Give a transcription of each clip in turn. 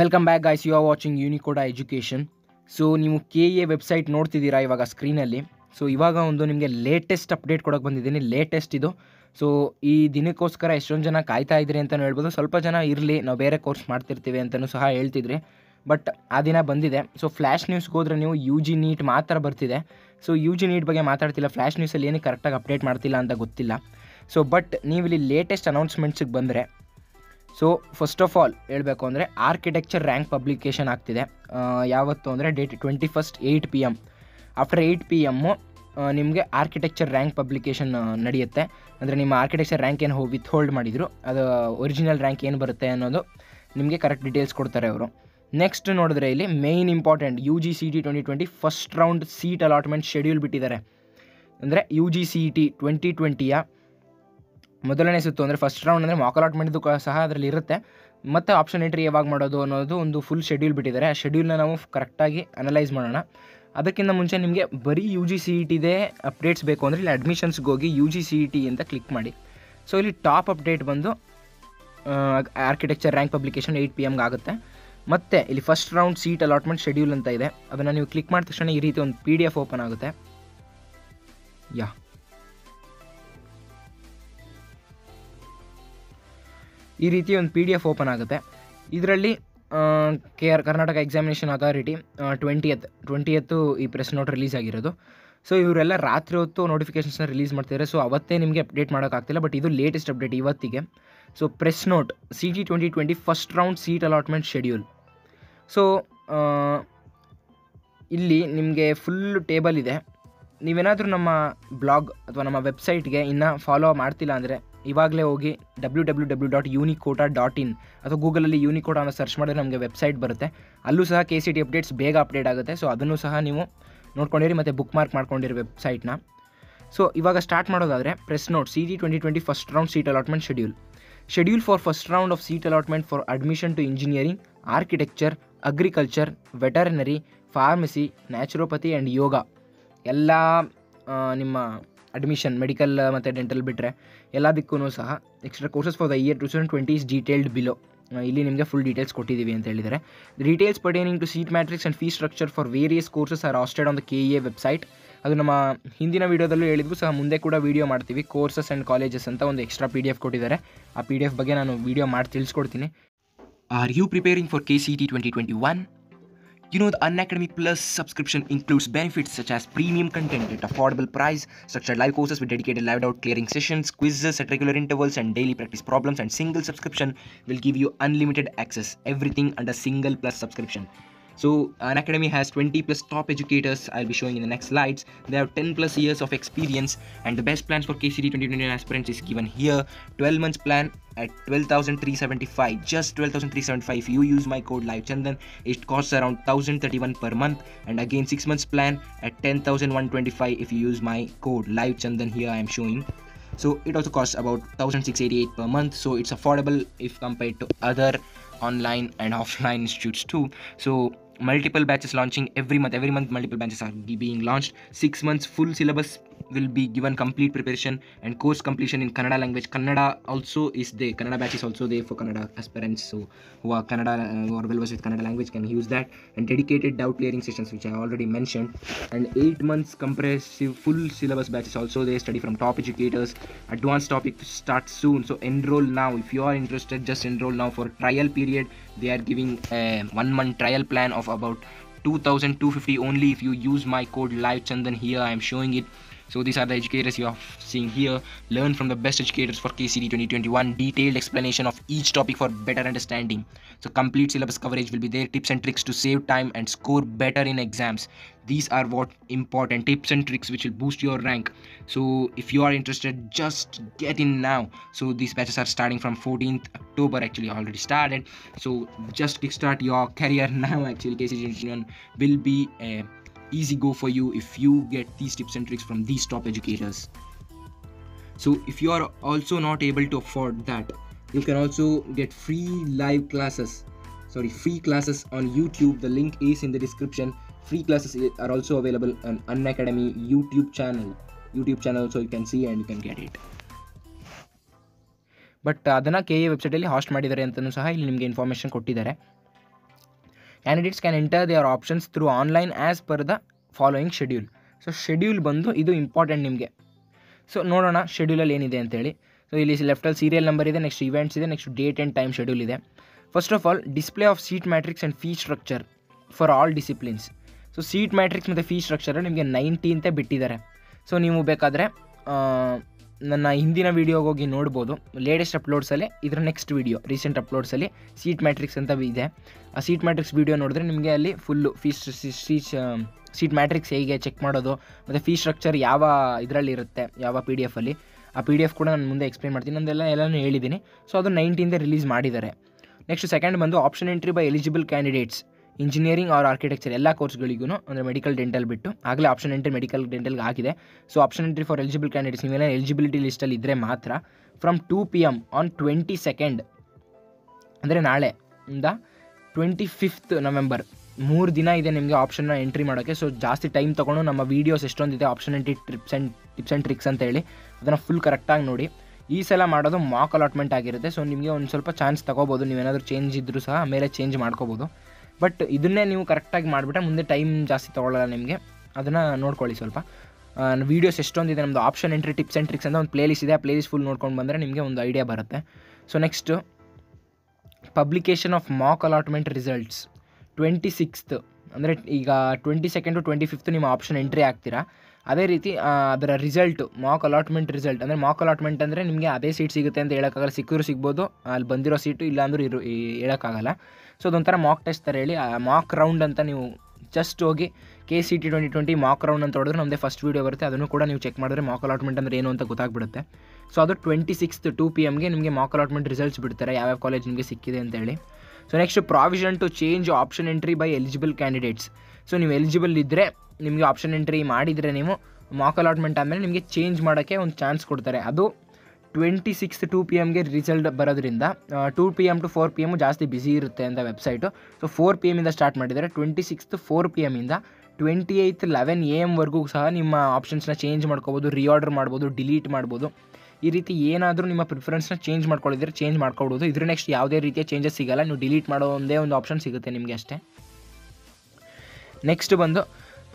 Welcome back guys, you are watching Unicoda education. So ನೀವು K E website ನೋಡ್ತಿದ್ದೀರಾ ಇವಾಗ ಸ್ಕ್ರೀನಲ್ಲಿ. So ಇವಾಗ ಒಂದು ನಿಮಗೆ ಲೇಟೆಸ್ಟ್ ಅಪ್ಡೇಟ್ ಕೊಡೋಕ್ಕೆ ಬಂದಿದ್ದೀನಿ, ಲೇಟೆಸ್ಟ್ ಇದು. ಸೊ ಈ ದಿನಕ್ಕೋಸ್ಕರ ಎಷ್ಟೊಂದು ಜನ ಕಾಯ್ತಾ ಇದ್ದೀರಿ ಅಂತಲೂ ಹೇಳ್ಬೋದು. ಸ್ವಲ್ಪ ಜನ ಇರಲಿ, ನಾವು ಬೇರೆ ಕೋರ್ಸ್ ಮಾಡ್ತಿರ್ತೀವಿ ಅಂತಲೂ ಸಹ ಹೇಳ್ತಿದ್ರಿ, ಬಟ್ ಆ ದಿನ ಬಂದಿದೆ. ಸೊ ಫ್ಲ್ಯಾಶ್ ನ್ಯೂಸ್ಗೆ ಹೋದರೆ ನೀವು ಯು ಜಿ ನೀಟ್ ಮಾತ್ರ ಬರ್ತಿದೆ. ಸೊ ಯು ಜಿ ನೀಟ್ ಬಗ್ಗೆ ಮಾತಾಡ್ತಿಲ್ಲ, ಫ್ಲ್ಯಾಶ್ ನ್ಯೂಸಲ್ಲಿ ಏನಕ್ಕೆ ಕರೆಕ್ಟಾಗಿ ಅಪ್ಡೇಟ್ ಮಾಡ್ತಿಲ್ಲ ಅಂತ ಗೊತ್ತಿಲ್ಲ. ಸೊ ಬಟ್ ನೀವು ಇಲ್ಲಿ ಲೇಟೆಸ್ಟ್ ಅನೌನ್ಸ್ಮೆಂಟ್ಸಿಗೆ ಬಂದರೆ, ಸೊ ಫಸ್ಟ್ ಆಫ್ ಆಲ್ ಹೇಳಬೇಕು ಅಂದರೆ ಆರ್ಕಿಟೆಕ್ಚರ್ ರ್ಯಾಂಕ್ ಪಬ್ಲಿಕೇಶನ್ ಆಗ್ತಿದೆ. ಯಾವತ್ತು ಅಂದರೆ date 21st 8 PM. After 8 PM ನಿಮಗೆ ಆರ್ಕಿಟೆಕ್ಚರ್ ರ್ಯಾಂಕ್ ಪಬ್ಲಿಕೇಶನ್ ನಡೆಯುತ್ತೆ. ಅಂದರೆ ನಿಮ್ಮ ಆರ್ಕಿಟೆಕ್ಚರ್ ರ್ಯಾಂಕ್ ಏನು ವಿತ್ ಹೋಲ್ಡ್ ಮಾಡಿದರು, ಅದು ಒರಿಜಿನಲ್ ರ್ಯಾಂಕ್ ಏನು ಬರುತ್ತೆ ಅನ್ನೋದು ನಿಮಗೆ ಕರೆಕ್ಟ್ ಡೀಟೇಲ್ಸ್ ಕೊಡ್ತಾರೆ ಅವರು. ನೆಕ್ಸ್ಟ್ ನೋಡಿದ್ರೆ ಇಲ್ಲಿ main important U G C T 2020 first round seat allotment schedule ಬಿಟ್ಟಿದ್ದಾರೆ. ಅಂದರೆ ಯು ಜಿ ಸಿ ಟಿ 2020ಯ ಮೊದಲನೇ ಸುತ್ತು, ಅಂದರೆ ಫಸ್ಟ್ ರೌಂಡ್ ಅಂದರೆ ಮಾಕ್ ಅಲಾಟ್ಮೆಂಟ್ದು ಸಹ ಅದರಲ್ಲಿ ಇರುತ್ತೆ, ಮತ್ತು ಆಪ್ಷನ್ ಎಂಟ್ರಿ ಯಾವಾಗ ಮಾಡೋದು ಅನ್ನೋದು ಒಂದು ಫುಲ್ ಶೆಡ್ಯೂಲ್ ಬಿಟ್ಟಿದ್ದಾರೆ. ಆ ಶೆಡ್ಯೂಲ್ನ ನಾವು ಕರೆಕ್ಟಾಗಿ ಅನಲೈಸ್ ಮಾಡೋಣ. ಅದಕ್ಕಿಂತ ಮುಂಚೆ ನಿಮಗೆ ಬರೀ ಯು ಜಿ ಸಿ ಇ ಟಿದೇ ಅಪ್ಡೇಟ್ಸ್ ಬೇಕು ಅಂದರೆ ಇಲ್ಲಿ ಅಡ್ಮಿಷನ್ಸ್ಗೆ ಹೋಗಿ U G C E T ಅಂತ ಕ್ಲಿಕ್ ಮಾಡಿ. ಸೊ ಇಲ್ಲಿ ಟಾಪ್ ಅಪ್ಡೇಟ್ ಬಂದು ಆರ್ಕಿಟೆಕ್ಚರ್ ರ್ಯಾಂಕ್ ಪಬ್ಲಿಕೇಶನ್ 8 PM ಆಗುತ್ತೆ. ಮತ್ತು ಇಲ್ಲಿ first round seat allotment schedule ಅಂತ ಇದೆ, ಅದನ್ನು ನೀವು ಕ್ಲಿಕ್ ಮಾಡಿದ ತಕ್ಷಣ ಈ ರೀತಿ ಒಂದು PDF ಓಪನ್ ಆಗುತ್ತೆ. ಯಾ ಈ ರೀತಿ ಒಂದು PDF ಓಪನ್ ಆಗುತ್ತೆ. ಇದರಲ್ಲಿ ಕರ್ನಾಟಕ ಎಕ್ಸಾಮಿನೇಷನ್ ಅಥಾರಿಟಿ 20th ಈ ಪ್ರೆಸ್ ನೋಟ್ ರಿಲೀಸ್ ಆಗಿರೋದು. ಸೊ ಇವರೆಲ್ಲ ರಾತ್ರಿ ಹೊತ್ತು ನೋಟಿಫಿಕೇಷನ್ಸ್ನ ರಿಲೀಸ್ ಮಾಡ್ತಿದ್ದಾರೆ. ಸೊ ಅವತ್ತೇ ನಿಮಗೆ ಅಪ್ಡೇಟ್ ಮಾಡೋಕ್ಕಾಗ್ತಿಲ್ಲ, ಬಟ್ ಇದು ಲೇಟೆಸ್ಟ್ ಅಪ್ಡೇಟ್ ಇವತ್ತಿಗೆ. So press note C T 2020 first round seat allotment schedule. So ಇಲ್ಲಿ ನಿಮಗೆ ಫುಲ್ ಟೇಬಲ್ ಇದೆ. ನೀವೇನಾದರೂ ನಮ್ಮ ಬ್ಲಾಗ್ ಅಥವಾ ನಮ್ಮ ವೆಬ್ಸೈಟ್ಗೆ ಇನ್ನೂ ಫಾಲೋ ಮಾಡ್ತಿಲ್ಲ ಅಂದರೆ ಇವಾಗಲೇ ಹೋಗಿ www.uniquota.in ಅಥವಾ ಗೂಗಲಲ್ಲಿ ಯೂನಿಕೋಟಾ ಅನ್ನೋ ಸರ್ಚ್ ಮಾಡಿದ್ರೆ ನಮಗೆ ವೆಬ್ಸೈಟ್ ಬರುತ್ತೆ. ಅಲ್ಲೂ ಸಹ KCET ಅಪ್ಡೇಟ್ಸ್ ಬೇಗ ಅಪ್ಡೇಟ್ ಆಗುತ್ತೆ. ಸೊ ಅದನ್ನು ಸಹ ನೀವು ನೋಡ್ಕೊಂಡಿರಿ ಮತ್ತು ಬುಕ್ ಮಾರ್ಕ್ ಮಾಡ್ಕೊಂಡಿರಿ ವೆಬ್ಸೈಟ್ನ. ಸೊ ಇವಾಗ ಸ್ಟಾರ್ಟ್ ಮಾಡೋದಾದರೆ press note C T 2020 first round seat allotment schedule. Schedule for first round of seat allotment for admission to engineering, architecture, agriculture, veterinary, pharmacy, naturopathy and yoga. ಎಲ್ಲ ನಿಮ್ಮ admission medical ಮತ್ತು dental ಬಿಟ್ಟರೆ ಎಲ್ಲದಕ್ಕೂ ಸಹ extra courses for the year 2020 is detailed below. ಇಲ್ಲಿ ನಿಮಗೆ full details ಕೊಟ್ಟಿದ್ದೀವಿ ಅಂತ ಹೇಳಿದರೆ. Details pertaining to seat matrix and fee structure for various courses are hosted on the KEA website. ಅದು ನಮ್ಮ ಹಿಂದಿನ ವೀಡಿಯೋದಲ್ಲೂ ಹೇಳಿದ್ವಿ, ಸಹ ಮುಂದೆ ಕೂಡ ವೀಡಿಯೋ ಮಾಡ್ತೀವಿ. ಕೋರ್ಸಸ್ ಆ್ಯಂಡ್ ಕಾಲೇಜಸ್ ಅಂತ ಒಂದು ಎಕ್ಸ್ಟ್ರಾ PDF ಕೊಟ್ಟಿದ್ದಾರೆ. ಆ PDF ಬಗ್ಗೆ ನಾನು ವೀಡಿಯೋ ಮಾಡಿ ತಿಳಿಸ್ಕೊಡ್ತೀನಿ. Are you preparing for KCET 2021? You know the Unacademy Plus subscription includes benefits such as premium content at affordable price, structured live courses with dedicated live doubt clearing sessions, quizzes at regular intervals and daily practice problems, and single subscription will give you unlimited access. Everything under single plus subscription. So Unacademy has 20 plus top educators. I'll be showing in the next slides. They have 10 plus years of experience, and the best plans for KCET 2021 aspirants is given here. 12 months plan at 12,375, just 12,375. If you use my code livechandan, it costs around 1,031 per month. And again 6 months plan at 10,125 if you use my code livechandan. Here I am showing. So it also costs about 1,688 per month. So it's affordable if compared to other online and offline institutes too. So multiple batches launching every month. Multiple batches are being launched. 6 months full syllabus will be given, complete preparation and course completion in Kannada language. Kannada also is there. Kannada batch is also there for Kannada aspirants, so who are Kannada or well versed with Kannada language can use that. And dedicated doubt clearing sessions, which I already mentioned. And 8 months comprehensive full syllabus batch is also there. Study from top educators. Advanced topic starts soon, so enroll now if you are interested. Just enroll now for trial period. They are giving a 1 month trial plan of about 2,250 only if you use my code livechandan. Here I am showing it. So these are the educators you are seeing here. Learn from the best educators for KCET 2021. Detailed explanation of each topic for better understanding. So complete syllabus coverage will be there. Tips and tricks to save time and score better in exams. These are what important tips and tricks which will boost your rank. So if you are interested, just get in now. So these batches are starting from 14th October. Actually already started. So just kickstart your career now. Actually KCET 2021 will be a easy go for you if you get these tips and tricks from these top educators. So if you are also not able to afford that, you can also get free classes on YouTube. The link is in the description. Free classes are also available on Unacademy YouTube channel, so you can see and you can get it. But ಅದನ್ನ KEA ವೆಬ್ಸೈಟಲ್ಲಿ host ಮಾಡಿದ್ದಾರೆ ಅಂತಲೂ ಸಹ ಇಲ್ಲಿ ನಿಮಗೆ information ಕೊಟ್ಟಿದ್ದಾರೆ. Candidates can enter their options through online as per the following schedule. So schedule ಬಂದು ಇದು ಇಂಪಾರ್ಟೆಂಟ್ ನಿಮಗೆ. So ನೋಡೋಣ schedule ಅಲ್ಲಿ ಏನಿದೆ ಅಂತ ಹೇಳಿ. So ಇಲ್ಲಿ ಲೆಫ್ಟ್ ಅಲ್ಲಿ ಸೀರಿಯಲ್ ನಂಬರ್ ಇದೆ, ನೆಕ್ಸ್ಟ್ ಇವೆಂಟ್ಸ್ ಇದೆ, next date and time schedule ಇದೆ. First of all display of seat matrix and fee structure for all disciplines. So seat matrix ಮತ್ತು ಫೀ ಸ್ಟ್ರಕ್ಚರ್ ನಿಮಗೆ 19th ಬಿಟ್ಟಿದ್ದಾರೆ. ಸೊ ನೀವು ಬೇಕಾದರೆ ನನ್ನ ಹಿಂದಿನ ವೀಡಿಯೋಗೆ ಹೋಗಿ ನೋಡ್ಬೋದು, ಲೇಟೆಸ್ಟ್ ಅಪ್ಲೋಡ್ಸಲ್ಲಿ ಇದರ ನೆಕ್ಸ್ಟ್ ವೀಡಿಯೋ ರೀಸೆಂಟ್ ಅಪ್ಲೋಡ್ಸಲ್ಲಿ ಸೀಟ್ ಮ್ಯಾಟ್ರಿಕ್ಸ್ ಅಂತ ಇದೆ. ಆ ಸೀಟ್ ಮ್ಯಾಟ್ರಿಕ್ಸ್ ವೀಡಿಯೋ ನೋಡಿದ್ರೆ ನಿಮಗೆ ಅಲ್ಲಿ ಫುಲ್ಲು ಸೀಟ್ ಮ್ಯಾಟ್ರಿಕ್ಸ್ ಹೇಗೆ ಚೆಕ್ ಮಾಡೋದು ಮತ್ತು ಫೀ ಸ್ಟ್ರಕ್ಚರ್ ಯಾವ ಇದರಲ್ಲಿ ಇರುತ್ತೆ, ಯಾವ ಪಿ ಡಿ ಎಫಲ್ಲಿ, ಆ ಪಿ ಡಿ ಎಫ್ ಕೂಡ ನಾನು ಮುಂದೆ ಎಕ್ಸ್ಪ್ಲೇನ್ ಮಾಡ್ತೀನಿ, ಅಂದೆಲ್ಲ ಎಲ್ಲನೂ ಹೇಳಿದ್ದೀನಿ. ಸೊ ಅದು 19th ರಿಲೀಸ್ ಮಾಡಿದ್ದಾರೆ. ನೆಕ್ಸ್ಟ್ ಸೆಕೆಂಡ್ ಬಂದು option entry by eligible candidates engineering or architecture ಎಲ್ಲ ಕೋರ್ಸ್ಗಳಿಗೂ, ಅಂದರೆ ಮೆಡಿಕಲ್ ಡೆಂಟಲ್ ಬಿಟ್ಟು ಆಗಲೇ ಆಪ್ಷನ್ ಎಂಟ್ರಿ ಮೆಡಿಕಲ್ ಡೆಂಟಲ್ಗೆ ಆಗಿದೆ. So option entry for eligible candidates ನೀವೆಲ್ಲ ಎಲಿಜಿಬಿಲಿಟಿ ಲಿಸ್ಟಲ್ಲಿ ಇದ್ದರೆ ಮಾತ್ರ ಫ್ರಮ್ 2 PM ಆನ್ 22nd ಅಂದರೆ ನಾಳೆಯಿಂದ 25th November 3 ದಿನ ಇದೆ ನಿಮಗೆ ಆಪ್ಷನ್ನ ಎಂಟ್ರಿ ಮಾಡೋಕ್ಕೆ. ಸೊ ಜಾಸ್ತಿ ಟೈಮ್ ತೊಗೊಂಡು ನಮ್ಮ ವೀಡಿಯೋಸ್ ಎಷ್ಟೊಂದಿದೆ option entry tips and tricks ಅಂತ ಹೇಳಿ ಅದನ್ನು ಫುಲ್ ಕರೆಕ್ಟಾಗಿ ನೋಡಿ. ಈ ಸಲ ಮಾಡೋದು ಮಾಕ್ ಅಲಾಟ್ಮೆಂಟ್ ಆಗಿರುತ್ತೆ. ಸೊ ನಿಮಗೆ ಒಂದು ಸ್ವಲ್ಪ ಚಾನ್ಸ್ ತೊಗೋಬೋದು, ನೀವೇನಾದರೂ ಚೇಂಜ್ ಇದ್ದರೂ ಸಹ ಮೇಲೆ ಚೇಂಜ್ ಮಾಡ್ಕೋಬೋದು. ಬಟ್ ಇದನ್ನೇ ನೀವು ಕರೆಕ್ಟಾಗಿ ಮಾಡಿಬಿಟ್ರೆ ಮುಂದೆ ಟೈಮ್ ಜಾಸ್ತಿ ತೊಗೊಳ್ಳಲ್ಲ ನಿಮಗೆ, ಅದನ್ನು ನೋಡ್ಕೊಳ್ಳಿ ಸ್ವಲ್ಪ. ವೀಡಿಯೋಸ್ ಎಷ್ಟೊಂದಿದೆ ನಮ್ಮದು option entry tips and tricks ಅಂತ ಒಂದು ಪ್ಲೇಲಿಸ್ಟ್ ಇದೆ, ಆ ಪ್ಲೇಲಿಸ್ಟ್ ಫುಲ್ ನೋಡ್ಕೊಂಡು ಬಂದರೆ ನಿಮಗೆ ಒಂದು ಐಡಿಯಾ ಬರುತ್ತೆ. So next publication of mock allotment results 26th ಅಂದರೆ ಈಗ 22nd to 25th ನಿಮ್ಮ ಆಪ್ಷನ್ ಎಂಟ್ರಿ ಆಗ್ತೀರಾ. ಅದೇ ರೀತಿ ಅದರ ರಿಸಲ್ಟು ಮಾಕ್ ಅಲಾಟ್ಮೆಂಟ್ ರಿಸಲ್ಟ್ ಅಂದರೆ ಮಾಕ್ ಅಲಾಟ್ಮೆಂಟ್ ಅಂದರೆ ನಿಮಗೆ ಅದೇ ಸೀಟ್ ಸಿಗುತ್ತೆ ಅಂತ ಹೇಳೋಕ್ಕಾಗಲ್ಲ, ಸಿಕ್ಕಿದ್ರೂ ಸಿಗ್ಬೋದು, ಅಲ್ಲಿ ಬಂದಿರೋ ಸೀಟು ಇಲ್ಲಾಂದ್ರೂ ಹೇಳೋಕ್ಕಾಗಲ್ಲ. ಸೊ ಅದೊಂಥರ ಮಾಕ್ ಟೆಸ್ಟ್ ಥರ ಹೇಳಿ, ಮಾಕ್ ರೌಂಡ್ ಅಂತ ನೀವು ಜಸ್ಟ್ ಹೋಗಿ KCET 2020 ಮಾಕ್ ರೌಂಡ್ ಅಂತ ಹೊಡೆದ್ರೆ ನಮ್ಮದೇ ಫಸ್ಟ್ ವೀಡಿಯೋ ಬರುತ್ತೆ, ಅದನ್ನು ಕೂಡ ನೀವು ಚೆಕ್ ಮಾಡಿದ್ರೆ ಮಾಕ್ ಅಲಾಟ್ಮೆಂಟ್ ಅಂದರೆ ಏನು ಅಂತ ಗೊತ್ತಾಗ್ಬಿಡುತ್ತೆ. ಸೊ ಅದು 26th 2 PM ನಿಮಗೆ ಮಾಕ್ ಅಲಾಟ್ಮೆಂಟ್ ರಿಸಲ್ಟ್ಸ್ ಬಿಡ್ತಾರೆ, ಯಾವ್ಯಾವ ಕಾಲೇಜ್ ನಿಮಗೆ ಸಿಕ್ಕಿದೆ ಅಂತೇಳಿ. So next provision to change option entry by eligible candidates. So ನೀವು ಎಲಿಜಿಬಲ್ ಇದ್ದರೆ ನಿಮಗೆ ಆಪ್ಷನ್ ಎಂಟ್ರಿ ಮಾಡಿದರೆ ನೀವು ಮಾಕ್ ಅಲಾಟ್ಮೆಂಟ್ ಆದಮೇಲೆ ನಿಮಗೆ ಚೇಂಜ್ ಮಾಡೋಕ್ಕೆ ಒಂದು ಚಾನ್ಸ್ ಕೊಡ್ತಾರೆ. ಅದು 26th 2 PM ರಿಸಲ್ಟ್ ಬರೋದ್ರಿಂದ 2 PM to 4 PM ಜಾಸ್ತಿ ಬ್ಯುಸಿ ಇರುತ್ತೆ ಅಂತ ವೆಬ್ಸೈಟು. ಸೊ 4 PM ಸ್ಟಾರ್ಟ್ ಮಾಡಿದರೆ 26th 4 PM 28th 11 AM ಸಹ ನಿಮ್ಮ ಆಪ್ಷನ್ಸ್ನ ಚೇಂಜ್ ಮಾಡ್ಕೋಬೋದು, ರಿಆರ್ಡರ್ ಮಾಡ್ಬೋದು, ಡಿಲೀಟ್ ಮಾಡ್ಬೋದು. ಈ ರೀತಿ ಏನಾದರೂ ನಿಮ್ಮ ಪ್ರಿಫರೆನ್ಸ್ನ ಚೇಂಜ್ ಮಾಡ್ಕೊಳ್ಳಿದ್ರೆ ಚೇಂಜ್ ಮಾಡ್ಕೊಬೋದು, ಇದ್ರ ನೆಕ್ಸ್ಟ್ ಯಾವುದೇ ರೀತಿಯ ಚೇಂಜಸ್ ಸಿಗೋಲ್ಲ, ನೀವು ಡಿಲೀಟ್ ಮಾಡೋ ಒಂದೇ ಒಂದು ಆಪ್ಷನ್ ಸಿಗುತ್ತೆ ನಿಮಗೆ ಅಷ್ಟೇ. ನೆಕ್ಸ್ಟ್ ಬಂದು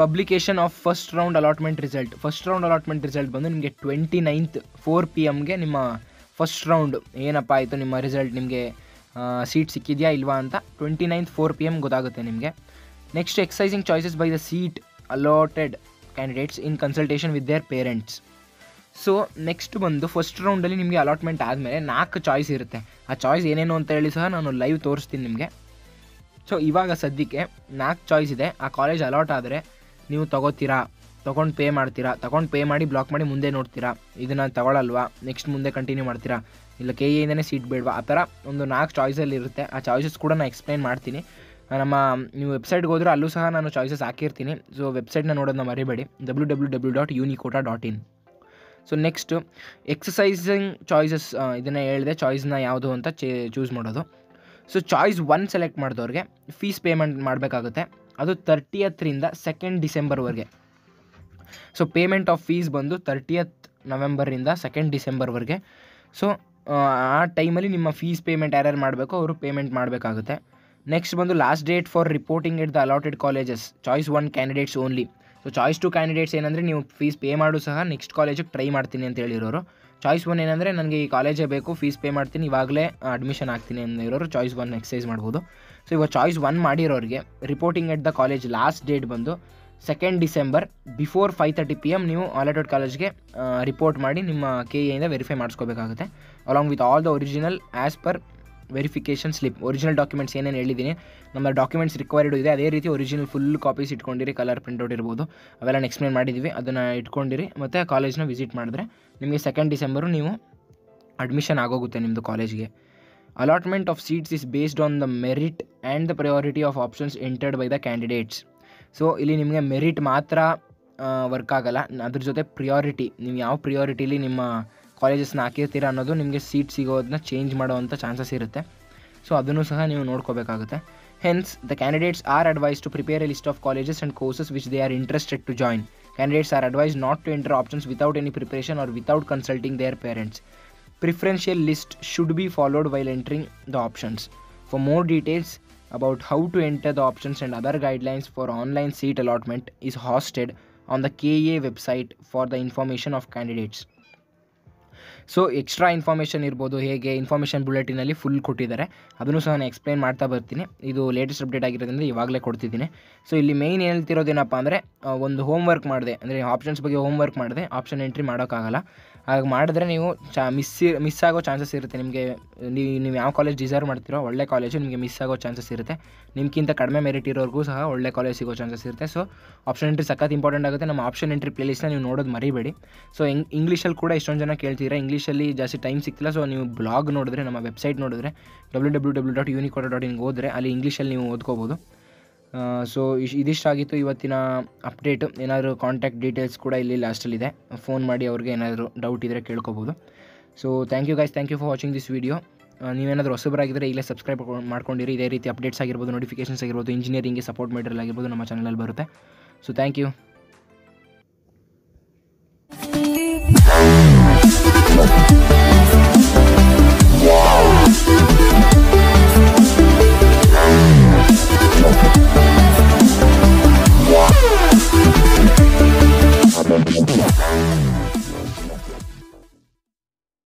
publication of first round allotment result. First round allotment result ಬಂದು ನಿಮಗೆ 29th 4 PM ನಿಮ್ಮ ಫಸ್ಟ್ ರೌಂಡ್ ಏನಪ್ಪ ಆಯಿತು, ನಿಮ್ಮ ರಿಸಲ್ಟ್ ನಿಮಗೆ ಸೀಟ್ ಸಿಕ್ಕಿದೆಯಾ ಇಲ್ವಾ ಅಂತ 29th 4 PM ಗೊತ್ತಾಗುತ್ತೆ ನಿಮಗೆ. Next exercising choices by the seat allotted candidates in consultation with their parents. So next ಬಂದು ಫಸ್ಟ್ ರೌಂಡಲ್ಲಿ ನಿಮಗೆ ಅಲಾಟ್ಮೆಂಟ್ ಆದಮೇಲೆ 4 ಚಾಯ್ಸ್ ಇರುತ್ತೆ, ಆ ಚಾಯ್ಸ್ ಏನೇನು ಅಂತ ಹೇಳಿ ಸಹ ನಾನು ಲೈವ್ ತೋರಿಸ್ತೀನಿ ನಿಮಗೆ. ಸೊ ಇವಾಗ ಸದ್ಯಕ್ಕೆ 4 ಚಾಯ್ಸ್ ಇದೆ. ಆ ಕಾಲೇಜ್ ಅಲಾಟ್ ಆದರೆ ನೀವು ತೊಗೋತೀರಾ, ತೊಗೊಂಡು ಪೇ ಮಾಡ್ತೀರಾ, ತೊಗೊಂಡು ಪೇ ಮಾಡಿ ಬ್ಲಾಕ್ ಮಾಡಿ ಮುಂದೆ ನೋಡ್ತೀರಾ, ಇದನ್ನು ತೊಗೊಳಲ್ವಾ, ನೆಕ್ಸ್ಟ್ ಮುಂದೆ ಕಂಟಿನ್ಯೂ ಮಾಡ್ತೀರಾ, ಇಲ್ಲ KEಯಿಂದನೇ ಸೀಟ್ ಬೇಡವಾ, ಆ ಥರ ಒಂದು 4 ಚಾಯ್ಸಲ್ಲಿ ಇರುತ್ತೆ. ಆ ಚಾಯ್ಸಸ್ ಕೂಡ ನಾನು ಎಕ್ಸ್ಪ್ಲೇನ್ ಮಾಡ್ತೀನಿ, ನಮ್ಮ ನೀವು ವೆಬ್ಸೈಟ್ಗೆ ಹೋದರೆ ಅಲ್ಲೂ ಸಹ ನಾನು ಚಾಯ್ಸಸ್ ಹಾಕಿರ್ತೀನಿ. ಸೊ ವೆಬ್ಸೈಟ್ನ ನೋಡೋದನ್ನ ಮರಿಬೇಡಿ, www.uniquota.in. So next exercising choices, ಇದನ್ನು ಹೇಳಿದೆ ಚಾಯ್ಸ್ನ ಯಾವುದು ಅಂತ ಚೂಸ್ ಮಾಡೋದು. ಸೊ ಚಾಯ್ಸ್ 1 ಸೆಲೆಕ್ಟ್ ಮಾಡಿದವ್ರಿಗೆ ಫೀಸ್ ಪೇಮೆಂಟ್ ಮಾಡಬೇಕಾಗುತ್ತೆ, ಅದು 30th 2nd Decemberವರೆಗೆ. ಸೊ ಪೇಮೆಂಟ್ ಆಫ್ ಫೀಸ್ ಬಂದು 30th November 2nd Decemberವರೆಗೆ. ಸೊ ಆ ಟೈಮಲ್ಲಿ ನಿಮ್ಮ ಫೀಸ್ ಪೇಮೆಂಟ್ ಯಾರ್ಯಾರು ಮಾಡಬೇಕು ಅವರು ಪೇಮೆಂಟ್ ಮಾಡಬೇಕಾಗುತ್ತೆ. ನೆಕ್ಸ್ಟ್ ಬಂದು last date for reporting at the allotted colleges choice 1 candidates only. So choice 2 candidates ಏನಂದರೆ ನೀವು ಫೀಸ್ ಪೇ ಮಾಡು ಸಹ ನೆಕ್ಸ್ಟ್ ಕಾಲೇಜಿಗೆ ಟ್ರೈ ಮಾಡ್ತೀನಿ ಅಂತ ಹೇಳಿರೋರು. ಚಾಯ್ಸ್ 1 ಏನಂದರೆ ನನಗೆ ಈ ಕಾಲೇಜೇ ಬೇಕು, ಫೀಸ್ ಪೇ ಮಾಡ್ತೀನಿ, ಇವಾಗಲೇ ಅಡ್ಮಿಷನ್ ಆಗ್ತೀನಿ ಅಂದಿರೋರು ಚಾಯ್ಸ್ 1 ಎಕ್ಸೈಸ್ ಮಾಡ್ಬೋದು. ಸೊ ಇವಾಗ ಚಾಯ್ಸ್ 1 ಮಾಡಿರೋರಿಗೆ reporting at the college last date ಬಂದು 2nd December ಬಿಫೋರ್ 5:30 PM ನೀವು ಅಲಾಟೆಡ್ ಕಾಲೇಜ್ಗೆ ರಿಪೋರ್ಟ್ ಮಾಡಿ ನಿಮ್ಮ KEಯಿಂದ ವೆರಿಫೈ ಮಾಡಿಸ್ಕೋಬೇಕಾಗುತ್ತೆ, along with all the original as per verification slip. Original documents ಏನೇನು ಹೇಳಿದ್ದೀನಿ, ನಮ್ಮ ಡಾಕ್ಯುಮೆಂಟ್ಸ್ ರಿಕ್ವೈರ್ಡ್ ಇದೆ, ಅದೇ ರೀತಿ ಒರಿಜಿನಲ್ ಫುಲ್ ಕಾಪೀಸ್ ಇಟ್ಕೊಂಡಿರಿ, ಕಲರ್ ಪ್ರಿಂಟೌಟ್ ಇರ್ಬೋದು, ಅವೆಲ್ಲ ಎಕ್ಸ್ಪ್ಲೇನ್ ಮಾಡಿದ್ದೀವಿ, ಅದನ್ನು ಇಟ್ಕೊಂಡಿರಿ ಮತ್ತು ಕಾಲೇಜ್ನ ವಿಸಿಟ್ ಮಾಡಿದ್ರೆ ನಿಮಗೆ 2nd December ನೀವು ಅಡ್ಮಿಷನ್ ಆಗೋಗುತ್ತೆ ನಿಮ್ಮದು ಕಾಲೇಜ್ಗೆ. Allotment of seats is based on the merit and the priority of options entered by the candidates. So ಇಲ್ಲಿ ನಿಮಗೆ ಮೆರಿಟ್ ಮಾತ್ರ ವರ್ಕ್ ಆಗೋಲ್ಲ, ಅದ್ರ ಜೊತೆ ಪ್ರಿಯಾರಿಟಿ, ನೀವು ಯಾವ ಪ್ರಿಯಾರಿಟಿಲಿ ನಿಮ್ಮ ಕಾಲೇಜಸ್ನ ಹಾಕಿರ್ತೀರ ಅನ್ನೋದು ನಿಮಗೆ ಸೀಟ್ ಸಿಗೋದನ್ನ ಚೇಂಜ್ ಮಾಡೋವಂಥ ಚಾನ್ಸಸ್ ಇರುತ್ತೆ. ಸೊ ಅದನ್ನು ಸಹ ನೀವು ನೋಡ್ಕೋಬೇಕಾಗುತ್ತೆ. Hence the candidates are advise to prepare a list of colleges and courses which they are interested to join. Candidates are advise not to enter options without any preparation or without consulting their parents. Preferential list should be followed while entering the options. For more details, about how to enter the options and other guidelines for online seat allotment is hosted on the KEA website for the information of candidates. So extra information इरबोदु हेगे information bulletin full कोट्टिद्दारे अदन्नु सह नानु explain माड्ता बर्तीनि इदु latest update आगिरोद्रिंदा इवागले कोड्तिद्दीनि. So इल्ली main हेळ्तिरोदेनप्पा अंद्रे ओंदु होमवर्क माडिदे अंद्रे ऑप्शन्स बग्गे होमवर्क माडिदे ऑप्शन एंट्री माडोक्कागल्ल हागे माडिद्रे नीवु मिस ಆಗೋ ಚಾನ್ಸಸ್ ಇರುತ್ತೆ ನಿಮಗೆ ನೀವು ಯಾವ ಕಾಲೇಜ್ ಡಿಸರ್ವ್ ಮಾಡ್ತಿರೋ ಒಳ್ಳೆ ಕಾಲೇಜ್ ನಿಮಗೆ ಮಿಸ್ ಆಗೋ ಚಾನ್ಸಸ್ ಇರುತ್ತೆ ನಿಮಗಿಂತ ಕಡಿಮೆ ಮೆರಿಟ್ ಇರೋರ್ಗೂ ಸಹ ಒಳ್ಳೆ ಕಾಲೇಜ್ ಸಿಗೋ ಚಾನ್ಸಸ್ ಇರುತ್ತೆ. ಸೊ ಆಪ್ಷನ್ ಎಂಟ್ರಿ ಸಖತ್ ಇಂಪಾರ್ಟೆಂಟ್ ಆಗುತ್ತೆ. ನಮ್ಮ ಆಪ್ಷನ್ ಎಂಟ್ರಿ ಪ್ಲೇಲಿಸ್ಟ್ನ ನೀವು ನೋಡೋದು ಮರಿಬೇಡಿ. ಸೊ ಇಂಗ್ಲೀಷಲ್ಲಿ ಕೂಡ ಇಷ್ಟೊಂದು ಜನ ಕೇಳ್ತಿದ್ದೀರಾ ಇಂಗ್ಲೀಷಲ್ಲಿ ಜಾಸ್ತಿ ಟೈಮ್ ಸಿಗ್ತಿಲ್ಲ. ಸೊ ನೀವು ಬ್ಲಾಗ್ ನೋಡಿದ್ರೆ ನಮ್ಮ ವೆಬ್ಸೈಟ್ ನೋಡಿದ್ರೆ www.uniquota.in ಹೋದರೆ ಅಲ್ಲಿ ಇಂಗ್ಲೀಷಲ್ಲಿ ನೀವು ಓದ್ಕೋಬೋದು. ಸೊ ಇದಿಷ್ಟಾಗಿತ್ತು ಇವತ್ತಿನ ಅಪ್ಡೇಟು. ಏನಾದರೂ ಕಾಂಟ್ಯಾಕ್ಟ್ ಡೀಟೇಲ್ಸ್ ಕೂಡ ಇಲ್ಲಿ ಲಾಸ್ಟಲ್ಲಿದೆ, ಫೋನ್ ಮಾಡಿ ಅವ್ರಿಗೆ ಏನಾದರೂ ಡೌಟ್ ಇದ್ದರೆ ಕೇಳ್ಕೊಬೋದು. So thank you guys, thank you for watching this video. ನೀವೇನಾದರೂ ಹೊಸಬರಾಗಿದ್ದರೆ ಈಗಲೇ ಸಬ್ಸ್ಕ್ರೈಬ್ ಮಾಡ್ಕೊಂಡಿರಿ. ಇದೇ ರೀತಿ ಅಪ್ಡೇಟ್ಸ್ ಆಗಿರ್ಬೋದು, ನೋಟಿಫಿಕೇಷನ್ಸ್ ಆಗಿರ್ಬೋದು, ಇಂಜಿನಿಯರಿಂಗ್ಗೆ ಸಪೋರ್ಟ್ ಮೆಟೀರಿಯಲ್ ಆಗಿರ್ಬೋದು ನಮ್ಮ ಚಾನಲಲ್ಲಿ ಬರುತ್ತೆ. So thank you.